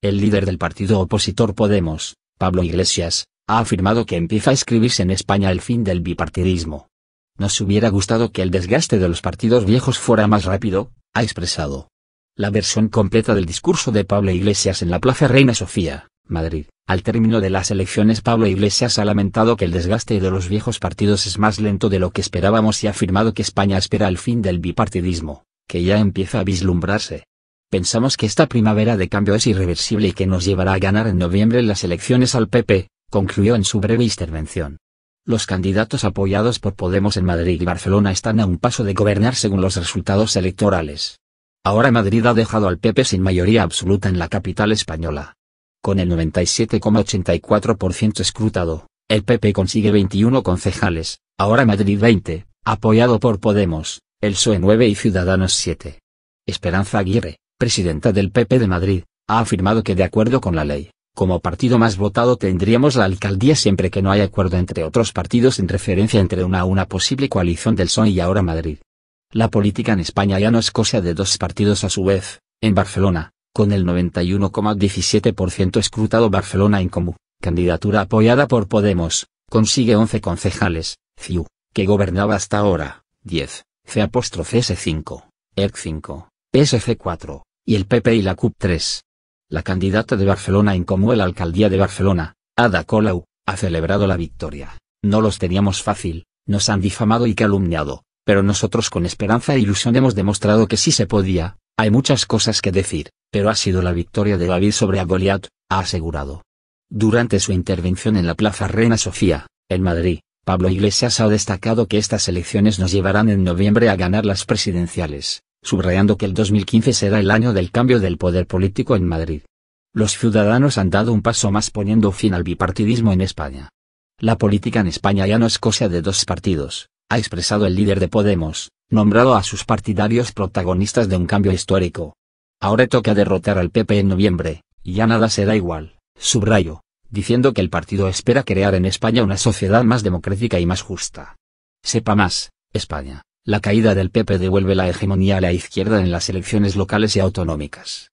El líder del partido opositor Podemos, Pablo Iglesias, ha afirmado que empieza a escribirse en España el fin del bipartidismo. Nos hubiera gustado que el desgaste de los partidos viejos fuera más rápido, ha expresado. La versión completa del discurso de Pablo Iglesias en la Plaza Reina Sofía, Madrid. Al término de las elecciones, Pablo Iglesias ha lamentado que el desgaste de los viejos partidos es más lento de lo que esperábamos y ha afirmado que España espera el fin del bipartidismo, que ya empieza a vislumbrarse. Pensamos que esta primavera de cambio es irreversible y que nos llevará a ganar en noviembre las elecciones al PP, concluyó en su breve intervención. Los candidatos apoyados por Podemos en Madrid y Barcelona están a un paso de gobernar según los resultados electorales. Ahora Madrid ha dejado al PP sin mayoría absoluta en la capital española. Con el 97,84% escrutado, el PP consigue 21 concejales, Ahora Madrid 20, apoyado por Podemos, el PSOE 9 y Ciudadanos 7. Esperanza Aguirre, presidenta del PP de Madrid, ha afirmado que de acuerdo con la ley, como partido más votado tendríamos la alcaldía siempre que no haya acuerdo entre otros partidos en referencia entre una posible coalición del PSOE y Ahora Madrid. La política en España ya no es cosa de dos partidos a su vez, en Barcelona, con el 91,17% escrutado Barcelona en común, candidatura apoyada por Podemos, consigue 11 concejales, CIU, que gobernaba hasta ahora, 10, C'(S5, ERC5, PSC4, y el PP y la CUP3. La candidata de Barcelona en común a la alcaldía de Barcelona, Ada Colau, ha celebrado la victoria. No los teníamos fácil, nos han difamado y calumniado, pero nosotros con esperanza e ilusión hemos demostrado que sí se podía. Hay muchas cosas que decir, pero ha sido la victoria de David sobre Goliat, ha asegurado. Durante su intervención en la Plaza Reina Sofía, en Madrid, Pablo Iglesias ha destacado que estas elecciones nos llevarán en noviembre a ganar las presidenciales, subrayando que el 2015 será el año del cambio del poder político en Madrid. Los ciudadanos han dado un paso más poniendo fin al bipartidismo en España. La política en España ya no es cosa de dos partidos, ha expresado el líder de Podemos, nombrado a sus partidarios protagonistas de un cambio histórico. Ahora toca derrotar al PP en noviembre, y ya nada será igual, subrayó, diciendo que el partido espera crear en España una sociedad más democrática y más justa. Sepa más, España, la caída del PP devuelve la hegemonía a la izquierda en las elecciones locales y autonómicas.